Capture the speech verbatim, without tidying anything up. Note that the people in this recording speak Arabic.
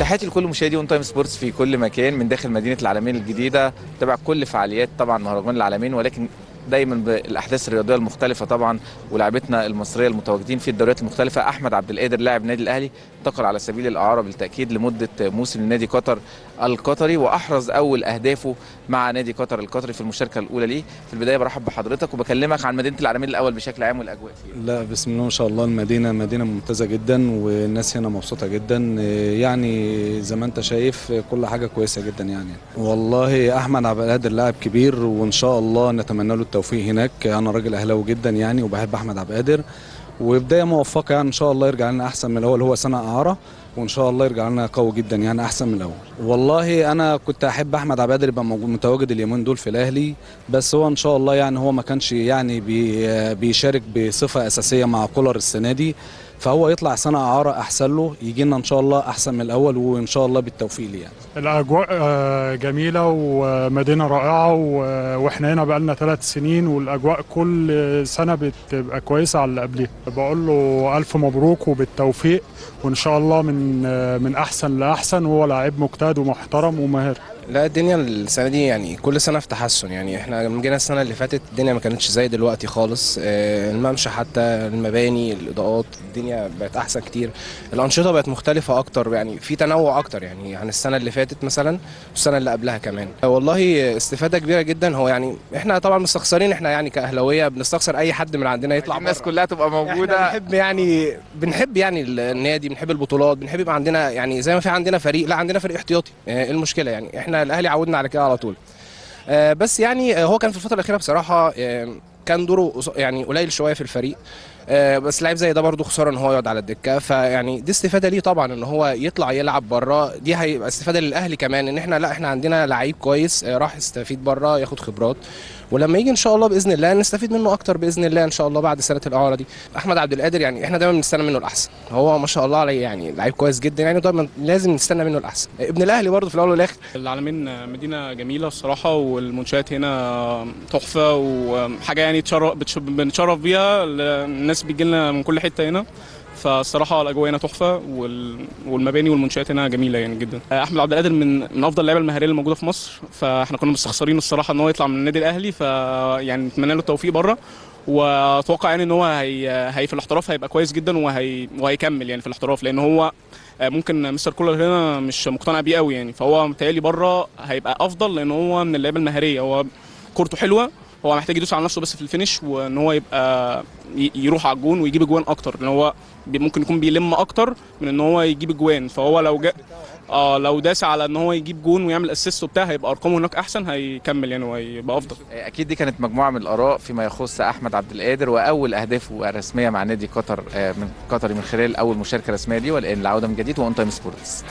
تحياتي لكل مشاهدي ون تايم سبورتس في كل مكان من داخل مدينه العلمين الجديده، تبع كل فعاليات طبعا مهرجان العلمين، ولكن دايما بالاحداث الرياضيه المختلفه طبعا ولاعبتنا المصريه المتواجدين في الدوريات المختلفه. احمد عبد القادر لاعب نادي الاهلي انتقل على سبيل الاعاره بالتاكيد لمده موسم لنادي قطر القطري، واحرز اول اهدافه مع نادي قطر القطري في المشاركه الاولى ليه. في البدايه برحب بحضرتك وبكلمك عن مدينه العلمين الاول بشكل عام والاجواء فيها. لا بسم الله ما شاء الله، المدينه مدينه ممتازه جدا والناس هنا مبسوطه جدا، يعني زي ما انت شايف كل حاجه كويسه جدا. يعني والله احمد عبد القادر لاعب كبير وان شاء الله نتمنى له التوفيق هناك. انا راجل اهلاوي جدا يعني وبحب احمد عبد القادر، وبدايه موفقه يعني ان شاء الله يرجع لنا احسن من الاول. هو سنه اعاره وان شاء الله يرجع لنا قوي جدا يعني احسن من الاول. والله انا كنت احب احمد عبد القادر يبقى متواجد اليومين دول في الاهلي، بس هو ان شاء الله يعني هو ما كانش يعني بي بيشارك بصفه اساسيه مع كولر السنه دي، فهو يطلع سنه اعاره احسن له، يجي لنا ان شاء الله احسن من الاول وان شاء الله بالتوفيق ليه. يعني الاجواء جميله ومدينه رائعه، واحنا هنا بقى لنا ثلاث سنين والاجواء كل سنه بتبقى كويسه على اللي قبلها. بقول له الف مبروك وبالتوفيق، وان شاء الله من من احسن لاحسن. هو لاعب مجتهد ومحترم وماهر. لا الدنيا السنه دي يعني كل سنه في تحسن، يعني احنا جينا السنه اللي فاتت الدنيا ما كانتش زي دلوقتي خالص. الممشى حتى، المباني، الاضاءات، الدنيا بقت احسن كتير، الانشطه بقت مختلفه اكتر، يعني في تنوع اكتر يعني عن السنه اللي فاتت مثلا والسنه اللي قبلها كمان. والله استفاده كبيره جدا. هو يعني احنا طبعا مستخسرين، احنا يعني كاهلاويه بنستخسر اي حد من عندنا يطلع بره، الناس كلها تبقى موجوده. احنا بنحب يعني بنحب يعني النادي، بنحب البطولات، بنحب يبقى عندنا يعني زي ما في عندنا فريق، لا عندنا فريق احتياطي. ايه المشكله يعني؟ احنا الاهلي عودنا على كده على طول. آه بس يعني آه هو كان في الفتره الاخيره بصراحه آه كان دوره يعني قليل شويه في الفريق، آه بس لعيب زي ده برده خساره ان هو يقعد على الدكه، فيعني دي استفاده ليه طبعا ان هو يطلع يلعب بره. دي هيبقى استفاده للاهلي كمان، ان احنا لا احنا عندنا لعيب كويس آه راح يستفيد بره، ياخد خبرات، ولما يجي ان شاء الله باذن الله نستفيد منه اكتر باذن الله ان شاء الله بعد سنه الاعاره دي. احمد عبد القادر يعني احنا دايما بنستنى منه الاحسن، هو ما شاء الله عليه يعني لعيب كويس جدا يعني، دايما لازم نستنى منه الاحسن. ابن الاهلي برده في الاول والاخر. العلمين مدينه جميله الصراحه، والمنشات هنا تحفه وحاجه يعني تشرف بنتشرف بيها، الناس بتجي لنا من كل حته هنا، فالصراحه الاجواء هنا تحفه والمباني والمنشات هنا جميله يعني جدا. احمد عبد القادر من من افضل اللعيبه المهاريه اللي موجوده في مصر، فاحنا كنا مستخسرين الصراحه ان هو يطلع من النادي الاهلي، فيعني نتمنى له التوفيق بره، واتوقع يعني ان هو هي, هي في الاحتراف هيبقى كويس جدا، وهي وهيكمل يعني في الاحتراف، لان هو ممكن مستر كولر هنا مش مقتنع بيه قوي يعني، فهو متهيألي بره هيبقى افضل، لان هو من اللعيبه المهاريه، هو كورته حلوه، هو محتاج يدوس على نفسه بس في الفينش، وان هو يبقى يروح على الجون ويجيب اجوان اكتر، لان هو ممكن يكون بيلم اكتر من ان هو يجيب اجوان. فهو لو جا اه لو داس على ان هو يجيب جون ويعمل اسيست وبتاع، هيبقى ارقامه هناك احسن، هيكمل يعني وهيبقى افضل. اكيد دي كانت مجموعه من الاراء فيما يخص احمد عبد القادر واول اهدافه الرسميه مع نادي قطر من قطري من خلال اول مشاركه رسميه ليه، والان العوده من جديد وان تايم سبورتس.